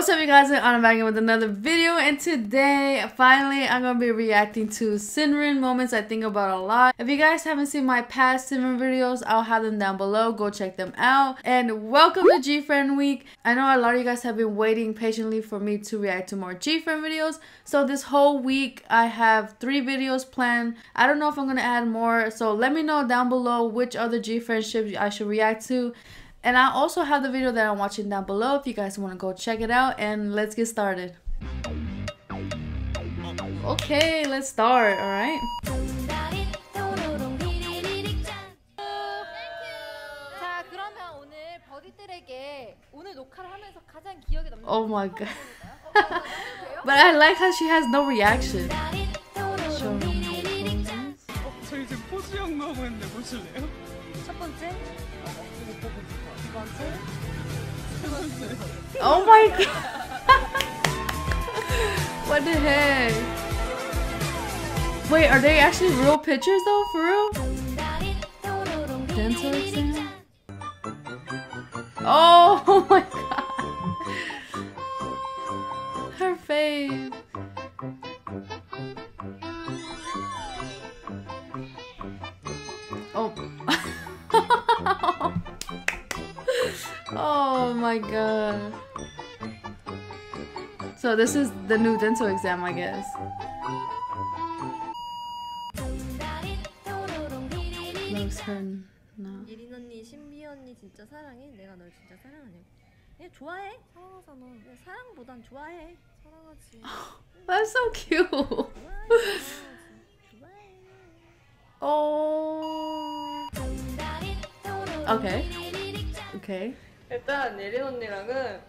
What's up, you guys? I'm back with another video, and today finally I'm gonna be reacting to Sinrin moments I think about a lot. If you guys haven't seen my past Sinrin videos, I'll have them down below. Go check them out. And welcome to GFRIEND week. I know a lot of you guys have been waiting patiently for me to react to more GFRIEND videos. So this whole week I have 3 videos planned. I don't know if I'm gonna add more, so let me know down below which other GFRIEND ships I should react to. And I also have the video that I'm watching down below if you guys want to go check it out, and let's get started. Okay, let's start, alright? Oh my god. But I like how she has no reaction. Oh my god! What the heck? Wait, are they actually real pictures though? For real? Dental exam? Oh my god! Her face! Oh. Oh my god. So this is the new dental exam, I guess. Loves her now. 예린 언니, 신비 언니 진짜 사랑해. 내가 널 진짜 사랑하네. 얘 좋아해. 사랑하잖아. 사랑보단 좋아해. 사랑하지. That's so cute. Oh. Okay. Okay. 일단 예린 언니랑은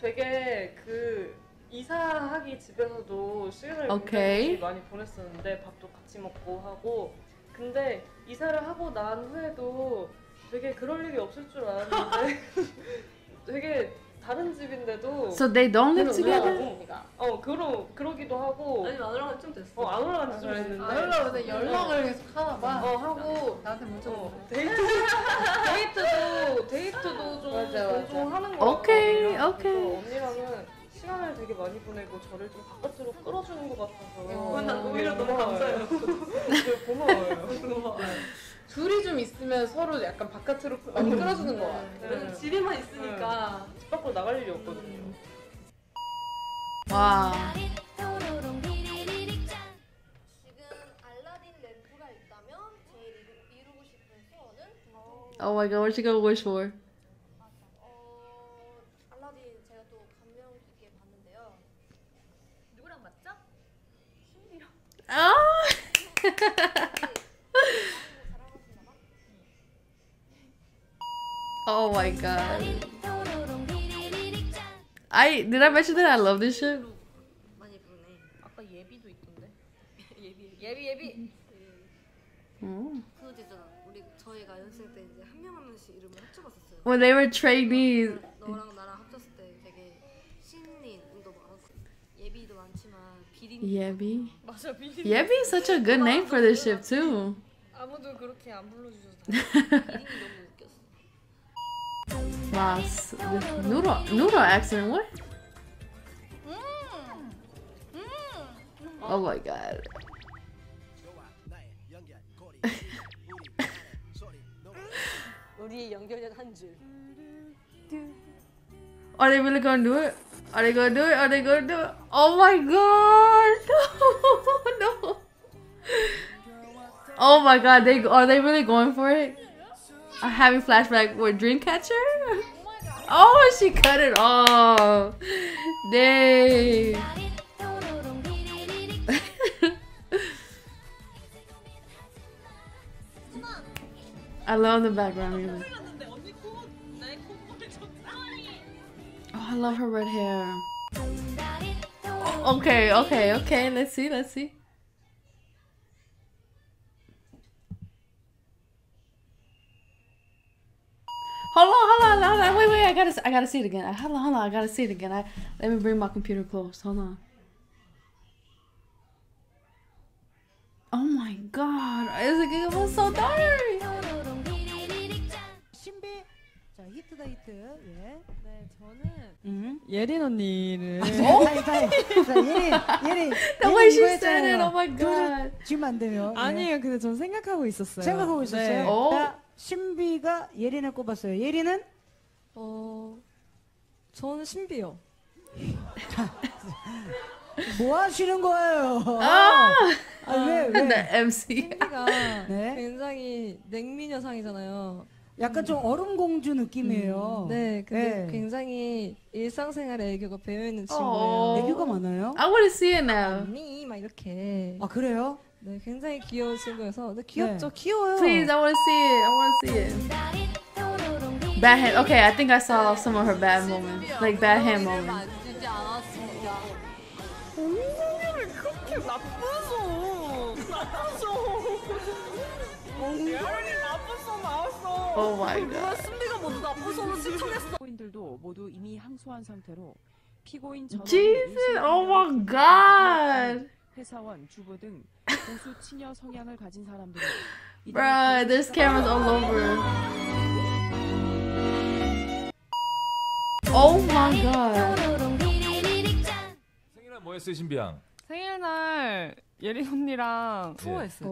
되게 그 이사하기 집에서도 시간을 okay. 많이 보냈었는데 밥도 같이 먹고 하고, 근데 이사를 하고 난 후에도 되게 그럴 일이 없을 줄 알았는데 되게 다른 집인데도. So they don't live together? 어, 그러기도 하고. 아니, 안 올라간 지 좀 됐어. 안 올라간 지 좀 됐는데. 안 올라가는데 연락을 계속 하나 봐. 어, 하고. 나한테 문자 오고. 데이트도 좀 종종 하는 거. 오케이, 오케이. 언니랑은 시간을 되게 많이 보내고 저를 좀 바깥으로 끌어주는 것 같아서. 난 오히려 너무 감사해요. 고마워요. 고마워요. 둘이 좀 있으면 서로 약간 바깥으로 많이 끌어주는 것 같아요. 네. 집에만 있으니까 집 밖으로 나갈 일이 없거든요. 와. 지금 알라딘 램프가 있다면 제일 이루고 싶은 소원은? Oh my god, where's she gonna wish for? 알라딘 제가 또 감명 깊게 봤는데요. 누구랑 맞죠? 신비랑. 아! Oh my god. Did I mention that I love this shit? 아까 예비도 있던데. 예비. 그거잖아. 우리 저희가 연습 때 이제 한 명 한 명씩 이름을 합쳐봤었어요. When they were trainees. 너랑 나랑 합쳤을 때 되게 신린도 많았고 예비도 많지만 비린. 예비. 맞아, 비린. 예비 is such a good name for this ship too. 아무도 그렇게 안 불러주셔서. 비린이 너무 웃겼어. Wow, noodle accent, what? Oh my god. Are they really gonna do it? Are they gonna do it? Oh my god! No! Oh my god, are they really going for it? I'm having flashback with Dreamcatcher? Oh my god. Oh, she cut it off. Dang. I love the background music. Oh, I love her red hair. Okay. Let's see. Hold on, wait, I gotta see it again. Hold on, I gotta see it again. Let me bring my computer close. Hold on. Oh my god, it was so dark. 스포트라이트. 예. 네, 저는 예린 언니를. 오, 예린. 너무 쉽잖아요. Oh my god. 지금 안 되면. 아니에요. 근데 전 생각하고 있었어요. 생각하고 있었어요. 네. 신비가 예린을 꼽았어요. 예린은? 저는 신비요. 뭐 하시는 거예요? 왜? 나 MC. 신비가 네? 굉장히 냉미녀상이잖아요. 약간 좀 얼음공주 느낌이에요. 네, 근데 네. 굉장히 일상생활에 애교가 배어있는 친구예요. 애교가 많아요? I want to see it now. 언니, 막 이렇게. 아, 그래요? 네, 굉장히 귀여운 친구여서. 근데 귀엽죠? 네. 귀여워요. Please, I want to see it. I want to see it. Bad hand. Okay, I think I saw some of her bad moments. Like bad hand moments. 언니를 그렇게 나쁘소. Oh my god. Jesus, oh my god. Bruh, there's cameras all over. Oh my god. 생일날 뭐 했어요, 신비양? 생일날 예린 언니랑 투어했어요.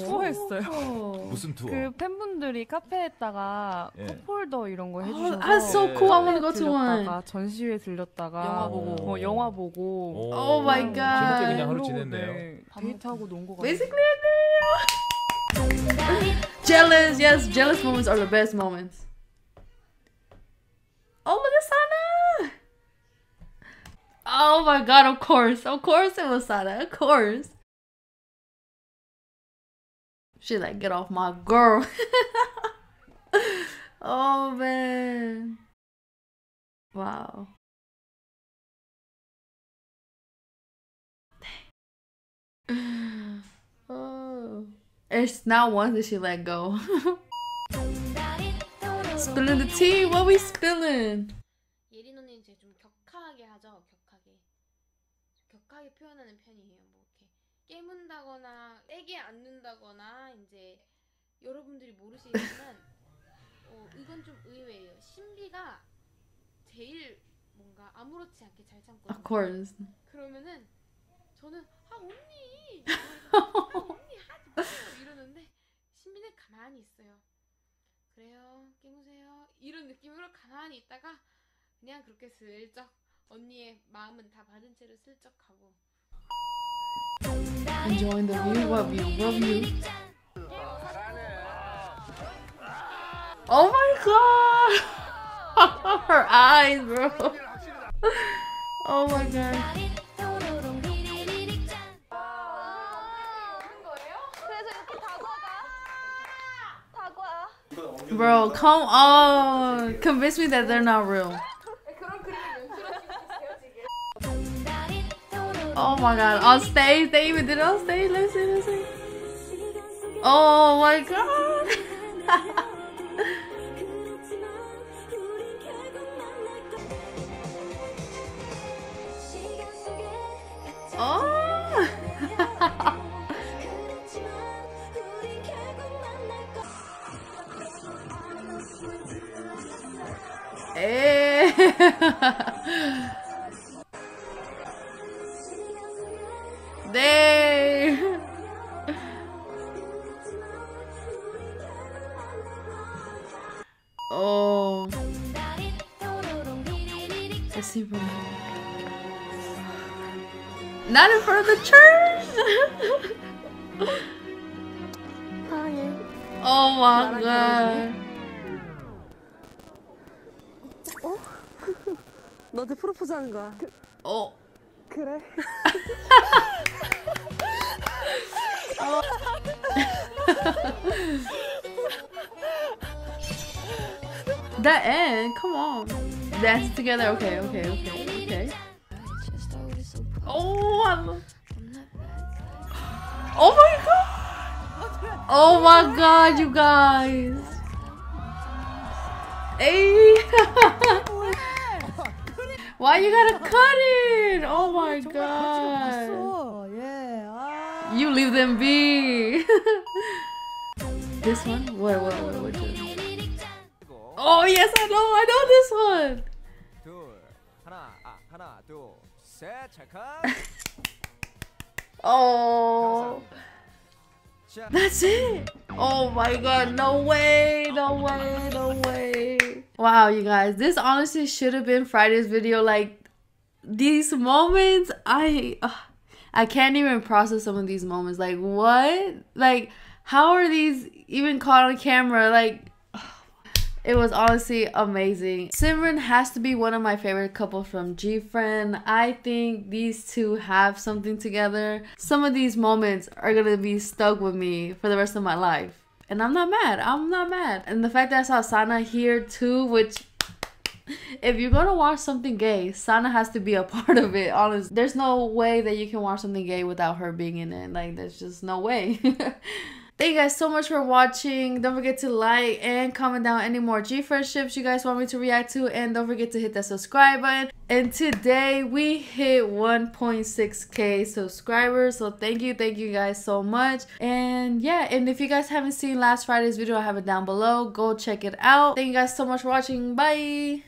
무슨 투어? 그 팬분들이 카페에다가 컵홀더 이런 거 해주셔서 That's so cool. I want to go to one. 전시회 들렸다가 영화 보고 Oh my god. 재밌게 그냥 하루 지냈네요. 데이트하고 논 거 같아요. Basically 했네요. Jealous. Yes, jealous moments are the best moments. Oh my god, Sana. Oh my god, of course. Of course it was Sana. Of course. She like, get off my girl. Oh man. Wow. Dang. Oh. It's not once that she let go. Spilling the tea? What we spilling? 예린 언니는 이제 좀 격하게 하죠. 격하게 표현하는 편이에요. 뭐 이렇게 깨문다거나 세게 앉는다거나 이제 여러분들이 모르시지만 이건 좀 의외예요. 신비가 제일 뭔가 아무렇지 않게 잘 참거든요. Of course. 그러면은 저는 아 언니, 하지 마 이러는데 신비는 가만히 있어요. 그래요, 깨무세요 이런 느낌으로 가만히 있다가 그냥 그렇게 슬쩍 언니의 마음은 다 받은 채로 슬쩍 가고. Enjoying the view. Love you. Love you. Oh my god. Her eyes, bro. Oh my god. Bro, come on. Convince me that they're not real. Oh my god, on stage, they even did it on stage, listen. Oh my god. Oh. Hey. Dang. Oh. Let's see. Not in front of the church. Oh my god. 너한테 프로포즈 하는 거야. 어. 그래. That end, come on. Dance together, okay. Oh, oh my god! Oh my god, you guys! Hey! Why you gotta cut it? Oh my god! You leave them be. This one? What? Oh yes, I know this one. Oh, that's it. Oh my god, no way, no way, no way. Wow, you guys, this honestly should have been Friday's video. Like, these moments, I can't even process some of these moments. Like, what? Like, how are these even caught on camera? Like, it was honestly amazing. Sinrin has to be one of my favorite couples from GFRIEND. I think these two have something together. Some of these moments are gonna be stuck with me for the rest of my life. And I'm not mad, I'm not mad. And the fact that I saw Sana here too, which, if you're gonna watch something gay, Sana has to be a part of it, honestly. There's no way that you can watch something gay without her being in it. Like, there's just no way. Thank you guys so much for watching. Don't forget to like and comment down any more GFriend ships you guys want me to react to. And don't forget to hit that subscribe button. And today we hit 1.6K subscribers. So thank you guys so much. And yeah, and if you guys haven't seen last Friday's video, I have it down below. Go check it out. Thank you guys so much for watching. Bye.